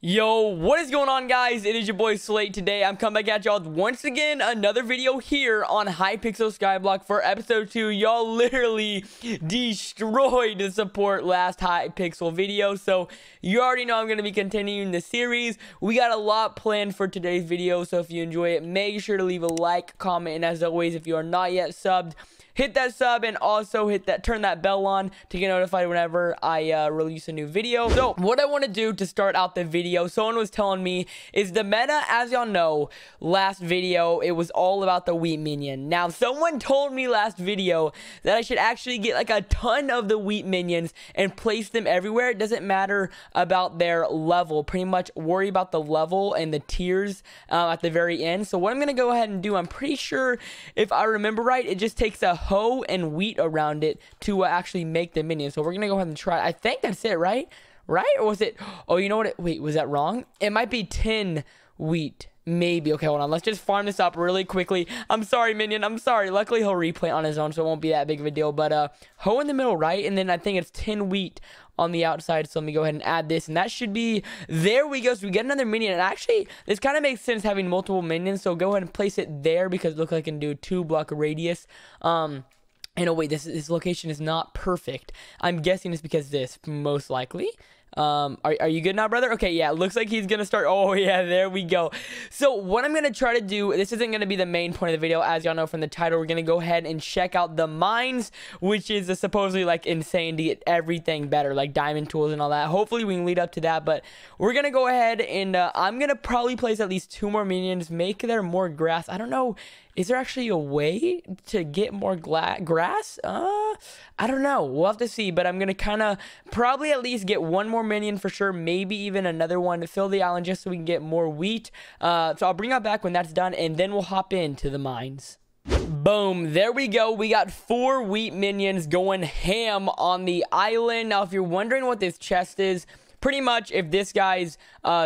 Yo, what is going on, guys? It is your boy Slate. Today I'm coming back at y'all once again, another video here on Hypixel Skyblock for episode 2. Y'all literally destroyed the support last Hypixel video, so you already know I'm going to be continuing the series. We got a lot planned for today's video, so if you enjoy it, make sure to leave a like, comment, and as always, if you are not yet subbed, hit that sub and also turn that bell on to get notified whenever I release a new video. So what I want to do to start out the video, someone was telling me, is the meta, as y'all know, last video, it was all about the wheat minion. Now, someone told me last video that I should actually get like a ton of the wheat minions and place them everywhere. It doesn't matter about their level. Pretty much worry about the level and the tiers at the very end. So what I'm going to go ahead and do, I'm pretty sure if I remember right, it just takes a hoe and wheat around it to actually make the minion. So we're gonna go ahead and try. I think that's it, right? Or was it, oh, you know what, wait, was that wrong? It might be 10 wheat, maybe. Okay, hold on, let's just farm this up really quickly. I'm sorry, minion, I'm sorry. Luckily he'll replant on his own, so it won't be that big of a deal. But hoe in the middle, right? And then I think it's 10 wheat on the outside. So let me go ahead and add this, and that should be, there we go. So we get another minion, and actually this kind of makes sense having multiple minions, so go ahead and place it there because it looks like I can do a 2-block radius. And oh wait, this location is not perfect. I'm guessing it's because this, most likely. Are you good now, brother? Okay, yeah, it looks like he's gonna start. Oh yeah, there we go. So what I'm gonna try to do, this isn't gonna be the main point of the video, as y'all know from the title. We're gonna go ahead and check out the mines, which is supposedly like insane to get everything better, like diamond tools and all that. Hopefully we can lead up to that, but we're gonna go ahead and I'm gonna probably place at least 2 more minions, make there more grass. I don't know, is there actually a way to get more grass? I don't know. We'll have to see, but I'm going to kind of probably at least get 1 more minion for sure, maybe even another one to fill the island just so we can get more wheat. So I'll bring that back when that's done, and then we'll hop into the mines. Boom, there we go. We got 4 wheat minions going ham on the island. Now, if you're wondering what this chest is, pretty much, if this guy's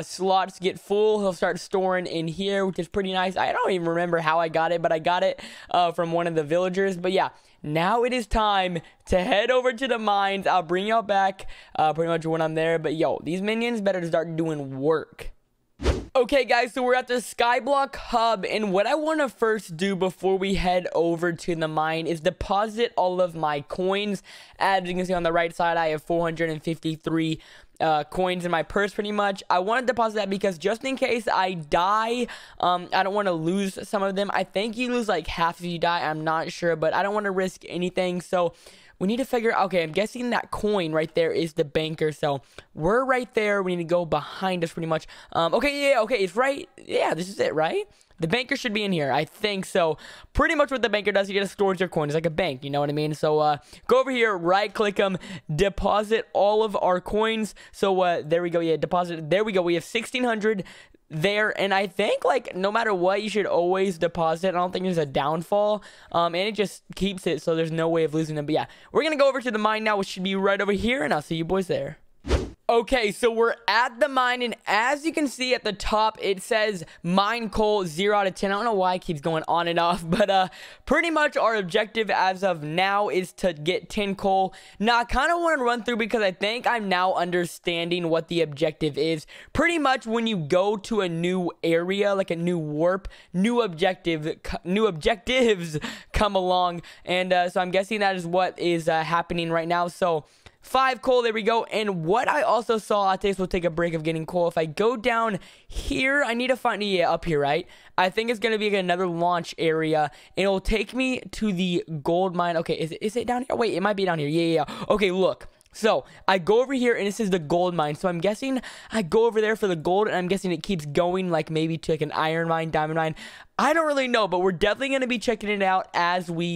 slots get full, he'll start storing in here, which is pretty nice. I don't even remember how I got it, but I got it from one of the villagers. But yeah, now it is time to head over to the mines. I'll bring y'all back pretty much when I'm there. But yo, these minions better start doing work. Okay, guys, so we're at the Skyblock Hub, and what I want to first do before we head over to the mine is deposit all of my coins. As you can see on the right side, I have 453 coins in my purse, pretty much. I want to deposit that because just in case I die, I don't want to lose some of them. I think you lose like half if you die, I'm not sure, but I don't want to risk anything, so we need to figure out. Okay, I'm guessing that coin right there is the banker, so we're right there. We need to go behind us pretty much. Okay, yeah, okay, it's right. Yeah, this is it, right? The banker should be in here, I think so. Pretty much what the banker does, he just stores your coins like a bank, you know what I mean? So go over here, right click them, deposit all of our coins. So there we go, yeah, deposit, there we go. We have 1,600 there, and I think like no matter what, you should always deposit. I don't think there's a downfall, and it just keeps it, so there's no way of losing them. But yeah, we're gonna go over to the mine now, which should be right over here, and I'll see you boys there. Okay, so we're at the mine, and as you can see at the top, it says mine coal 0 out of 10. I don't know why it keeps going on and off, but pretty much our objective as of now is to get 10 coal. Now, I kind of want to run through because I think I'm now understanding what the objective is. Pretty much when you go to a new area, like a new warp, new objectives come along, and so I'm guessing that is what is happening right now. So 5 coal, there we go. And what I also saw, I think we'll take a break of getting coal. If I go down here, I need to find, yeah, up here, right? I think it's going to be another launch area, and it'll take me to the gold mine. Okay, is it down here? Wait, it might be down here. Yeah, yeah, okay, look. So I go over here, and this is the gold mine. So I'm guessing I go over there for the gold, and I'm guessing it keeps going, like maybe to like an iron mine, diamond mine. I don't really know, but we're definitely going to be checking it out as we,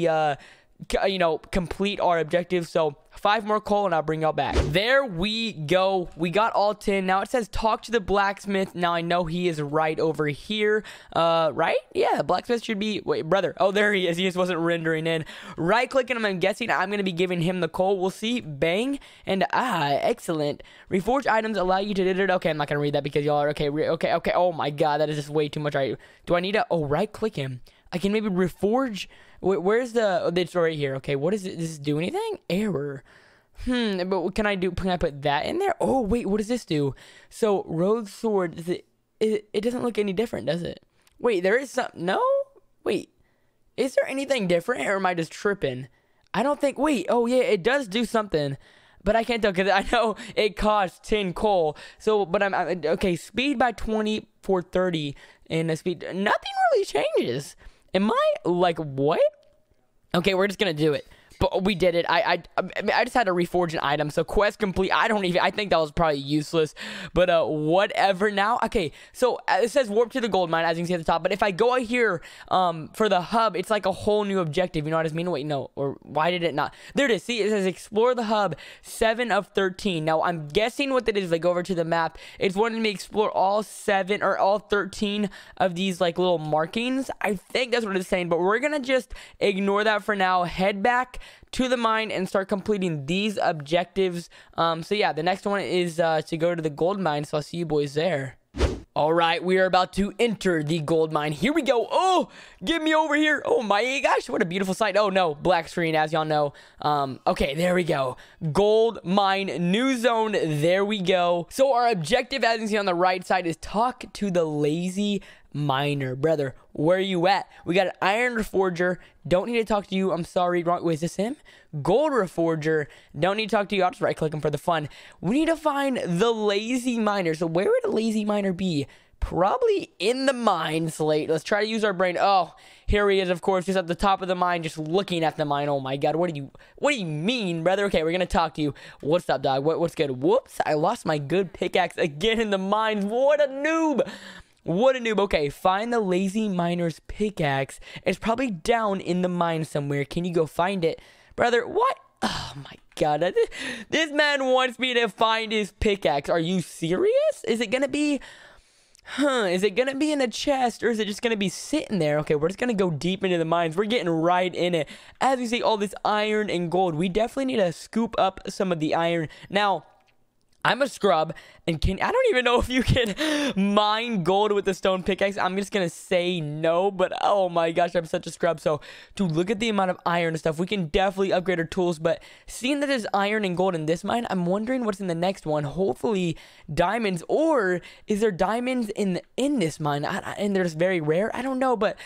you know, complete our objective. So 5 more coal, and I'll bring y'all back. There we go, we got all 10. Now it says talk to the blacksmith. Now I know he is right over here, right? Yeah, the blacksmith should be, wait, brother, oh, there he is. He just wasn't rendering in. Right clicking him, I'm guessing I'm gonna be giving him the coal, we'll see. Bang, and excellent. Reforge items allow you to, okay, I'm not gonna read that because y'all are, okay, oh my god, that is just way too much. Right, do I need to, oh, right click him, I can maybe reforge. Where's the, it's right here. Okay, what is it? Does this do anything? Error. But what can I do? Can I put that in there? Oh, wait, what does this do? So, Road Sword, is it doesn't look any different, does it? Wait, there is some, no? Wait, is there anything different, or am I just tripping? I don't think, wait, oh yeah, it does do something, but I can't tell, because I know it costs 10 coal, so, but I'm okay, speed by 20 for 30, and the speed, nothing really changes. Am I, like, what? Okay, we're just gonna do it. But we did it. I just had to reforge an item. So quest complete. I don't even. I think that was probably useless. But whatever. Now, okay. So it says warp to the gold mine, as you can see at the top. But if I go out here, for the hub, it's like a whole new objective. You know what I mean? Wait, no. Or why did it not? There it is. See, it says explore the hub 7 of 13. Now I'm guessing what that is. Like, go over to the map. It's wanting me to explore all 7 or all 13 of these like little markings. I think that's what it's saying. But we're gonna just ignore that for now. Head back to the mine and start completing these objectives. So yeah, the next one is to go to the gold mine, so I'll see you boys there. All right, we are about to enter the gold mine. Here we go. Oh, get me over here. Oh my gosh, what a beautiful sight. Oh no, black screen, as y'all know. Okay, there we go. Gold mine, new zone, there we go. So our objective, as you can see on the right side, is talk to the lazy miner. Brother, where are you at? We got an iron reforger, don't need to talk to you. I'm sorry, wrong. Wait, is this him? Gold reforger, don't need to talk to you. I'll just right click him for the fun. We need to find the lazy miner. So where would a lazy miner be? Probably in the mine, Slate. Let's try to use our brain. Oh, here he is, of course, just at the top of the mine, just looking at the mine. Oh my god, what do you mean, brother? Okay, we're gonna talk to you. What's up, dog? What's good? Whoops, I lost my good pickaxe again in the mines. What a noob. What a noob. Okay, find the lazy miner's pickaxe. It's probably down in the mine somewhere. Can you go find it? Brother, what? Oh my god. This man wants me to find his pickaxe. Are you serious? Is it gonna be... is it gonna be in a chest, or is it just gonna be sitting there? Okay, we're just gonna go deep into the mines. We're getting right in it. As you see, all this iron and gold. We definitely need to scoop up some of the iron. Now... I'm a scrub, and I don't even know if you can mine gold with a stone pickaxe. I'm just gonna say no, but oh my gosh, I'm such a scrub. So, dude, look at the amount of iron and stuff. We can definitely upgrade our tools, but seeing that there's iron and gold in this mine, I'm wondering what's in the next one. Hopefully, diamonds, or is there diamonds in this mine? And there's very rare? I don't know, but...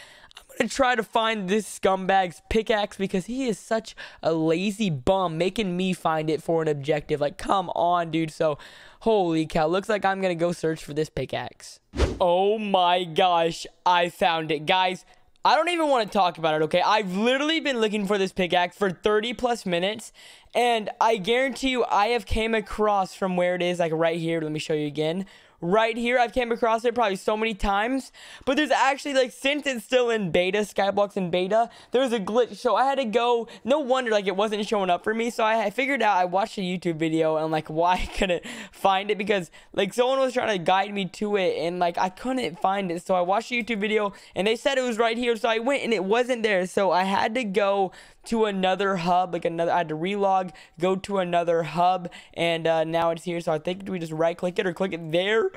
and try to find this scumbag's pickaxe, because he is such a lazy bum, making me find it for an objective. Like, come on, dude. So holy cow, looks like I'm gonna go search for this pickaxe. Oh my gosh, I found it, guys. I don't even want to talk about it, okay? I've literally been looking for this pickaxe for 30+ minutes, and I guarantee you I have came across from where it is, like right here. Let me show you again. Right here, I've came across it probably so many times, but there's actually, like, since it's still in beta, Skyblock's in beta, there's a glitch, so I had to go, no wonder, like, it wasn't showing up for me, so I figured out, I watched a YouTube video, and, like, why I couldn't find it, because, like, someone was trying to guide me to it, and, like, I couldn't find it, so I watched a YouTube video, and they said it was right here, so I went, and it wasn't there, so I had to go to another hub, like, another, I had to relog, go to another hub, and, now it's here, so I think we just right-click it, or click it there.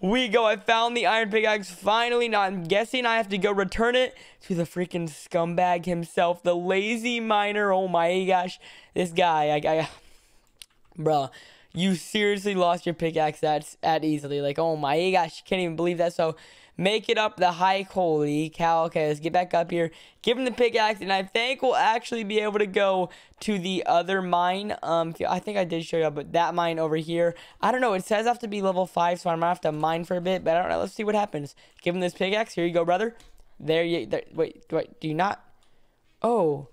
We go. I found the iron pickaxe finally. Now I'm guessing I have to go return it to the freaking scumbag himself, the lazy miner. Oh my gosh, this guy. Bro, you seriously lost your pickaxe that easily. Like, oh my gosh, can't even believe that. So make it up the hike. Holy cow. Okay, let's get back up here, give him the pickaxe, and I think we'll actually be able to go to the other mine. I think I did show you, but that mine over here, I don't know, it says I have to be level 5, so I'm gonna have to mine for a bit, but I don't know, let's see what happens. Give him this pickaxe. Here you go, brother. There you wait, do you not? Oh,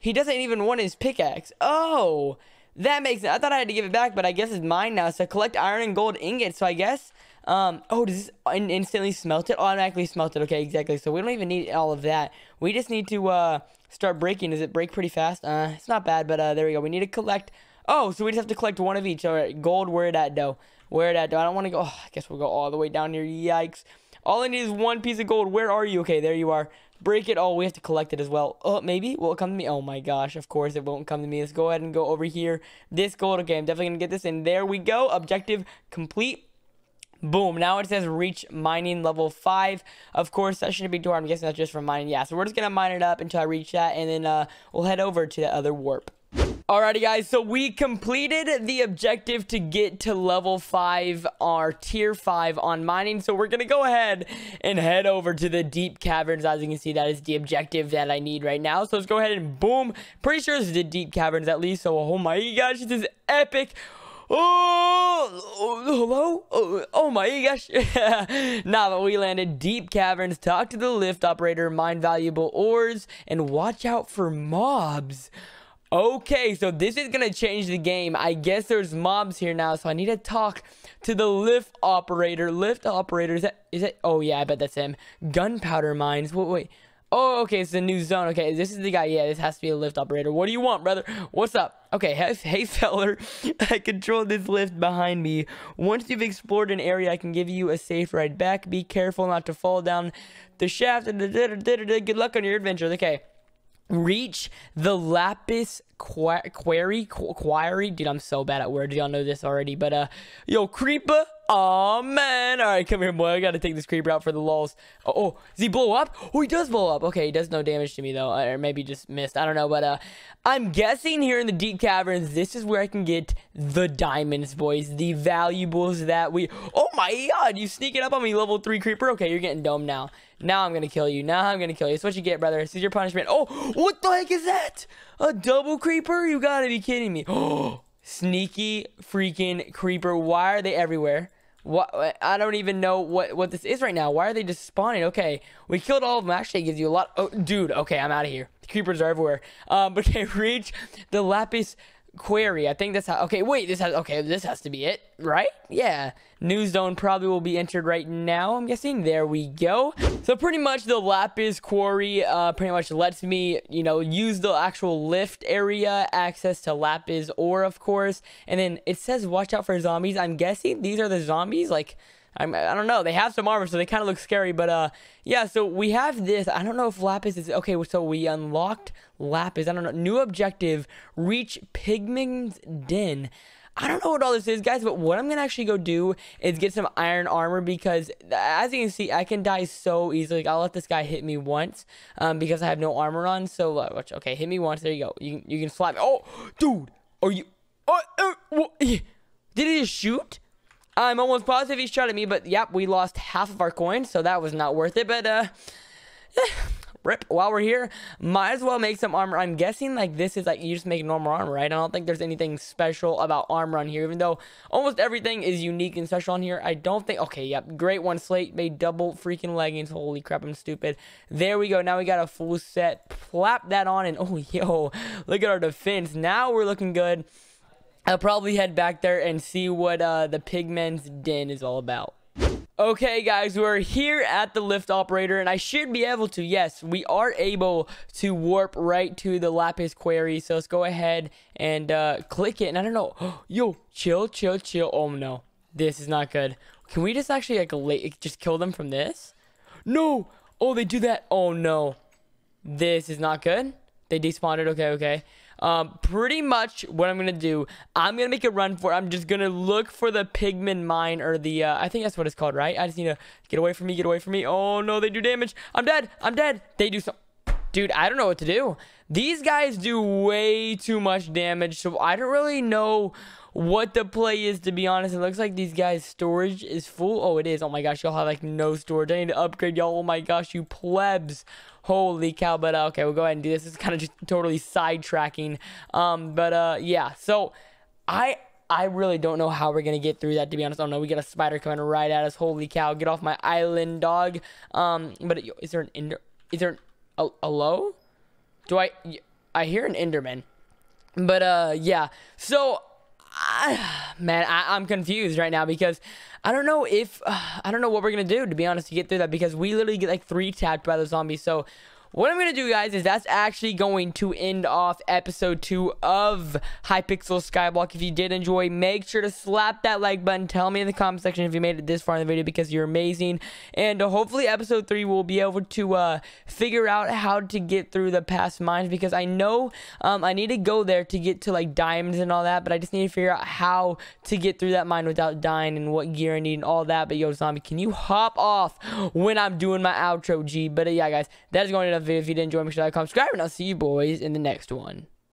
he doesn't even want his pickaxe. Oh, that makes sense. I thought I had to give it back, but I guess it's mine now. So collect iron and gold ingots. So I guess oh, does this instantly smelt it? Automatically smelt it. Okay, exactly. So we don't even need all of that. We just need to start breaking. Does it break pretty fast? It's not bad, but there we go. We need to collect. Oh, so we just have to collect one of each. All right, gold. Where it at, though? Where it at, though? I don't want to go. Oh, I guess we'll go all the way down here. Yikes. All I need is one piece of gold. Where are you? Okay, there you are. Break it. Oh, we have to collect it as well. Oh, maybe? Will it come to me? Oh my gosh, of course it won't come to me. Let's go ahead and go over here. This gold. Okay, I'm definitely gonna get this, and there we go. Objective complete. Boom. Now it says reach mining level 5. Of course, that shouldn't be door. I'm guessing that's just for mining. Yeah, so we're just gonna mine it up until I reach that, and then we'll head over to the other warp. Alrighty guys, so we completed the objective to get to level 5 or tier 5 on mining, so we're gonna go ahead and head over to the deep caverns. As you can see, that is the objective that I need right now, so let's go ahead and boom. Pretty sure it's the deep caverns at least. So oh my gosh, this is epic. Oh, hello? Oh my gosh. Nah, but we landed deep caverns. Talk to the lift operator, mine valuable ores, and watch out for mobs. Okay, so this is gonna change the game. I guess there's mobs here now, so I need to talk to the lift operator. Lift operator, is that, oh yeah, I bet that's him. Gunpowder mines, wait. Oh, okay, it's the new zone. Okay, this is the guy. Yeah, this has to be a lift operator. What do you want, brother? What's up? Okay, hey feller, I control this lift behind me. Once you've explored an area, I can give you a safe ride back. Be careful not to fall down the shaft. Good luck on your adventures. Okay. Reach the lapis quarry. Dude, I'm so bad at words. Y'all know this already, but yo, creeper. Oh man, all right, come here, boy. I gotta take this creeper out for the lols. Oh, does he blow up? Oh, he does blow up. Okay, he does no damage to me though, or maybe just missed, I don't know. But I'm guessing here in the deep caverns, this is where I can get the diamonds, boys, the valuables that we— oh my god, you sneaking up on me, level 3 creeper. Okay, you're getting domed now. Now I'm gonna kill you. Now I'm gonna kill you. It's what you get, brother. This is your punishment. Oh, what the heck is that? A double creeper? You gotta be kidding me. Oh, sneaky freaking creeper. Why are they everywhere? What? I don't even know what this is right now. Why are they just spawning? Okay, we killed all of them. Actually, it gives you a lot. Oh, dude. Okay, I'm out of here. The creepers are everywhere. Okay, reach the lapis quarry. I think that's how. Okay, wait. This has to be it, right? Yeah. New zone probably will be entered right now, I'm guessing. There we go. So pretty much the lapis quarry pretty much lets me, you know, use the actual lift area, access to lapis ore, of course. And then it says watch out for zombies. I'm guessing these are the zombies. Like, I don't know. They have some armor, so they kind of look scary. But yeah, so we have this. I don't know if lapis is okay. So we unlocked lapis. I don't know. New objective: reach Pigman's Den. I don't know what all this is, guys, but what I'm gonna actually go do is get some iron armor, because as you can see, I can die so easily. I'll let this guy hit me once because I have no armor on. So okay, hit me once. There you go. You can slap. Oh, dude, are you— did he just shoot? I'm almost positive he shot at me, but yep, we lost half of our coins, so that was not worth it. But rip. While we're here, might as well make some armor. I'm guessing like this is like you just make normal armor, right? I don't think there's anything special about armor on here, even though almost everything is unique and special on here. I don't think— okay, yep, great one. Slate made double freaking leggings. Holy crap, I'm stupid. There we go. Now we got a full set. Plap that on, and oh yo, look at our defense. Now we're looking good. I'll probably head back there and see what the Pigman's Den is all about. Okay, guys, we're here at the lift operator, and I should be able to— yes, we are able to warp right to the lapis quarry. So let's go ahead and click it. And I don't know. Yo, chill. Oh no, this is not good. Can we just actually like just kill them from this? No. Oh, they do that. Oh no, this is not good. They despawned. Okay. Pretty much what I'm gonna do, I'm gonna make a run for it. I'm just gonna look for the Pigman mine, or the I think that's what it's called, right? I just need to get away from me. Oh no, they do damage. I'm dead. They do some— dude, I don't know what to do. These guys do way too much damage, so I don't really know what the play is, to be honest. It looks like these guys' storage is full. Oh, it is. Oh my gosh, y'all have like no storage. I need to upgrade, y'all. Oh my gosh, you plebs. Holy cow. But okay, we'll go ahead and do this. It's kind of just totally sidetracking. Yeah, so I really don't know how we're gonna get through that, to be honest. Oh no, we got a spider coming right at us. Holy cow, get off my island, dog. But is there an ender— is there an— hello? Do I hear an enderman? But yeah, so man, I'm confused right now, because I don't know if I don't know what we're gonna do, to be honest, to get through that, because we literally get like 3 tapped by the zombies. So what I'm gonna do, guys, is that's actually going to end off episode 2 of Hypixel Skyblock. If you did enjoy, make sure to slap that like button. Tell me in the comment section if you made it this far in the video, because you're amazing. And hopefully episode 3 we'll be able to figure out how to get through the past mines, because I know I need to go there to get to like diamonds and all that, but I just need to figure out how to get through that mine without dying, and what gear I need and all that. But yo, zombie, can you hop off when I'm doing my outro, G? But yeah, guys, that is going to end up. If you did enjoy, make sure to like, comment, subscribe, and I'll see you boys in the next one.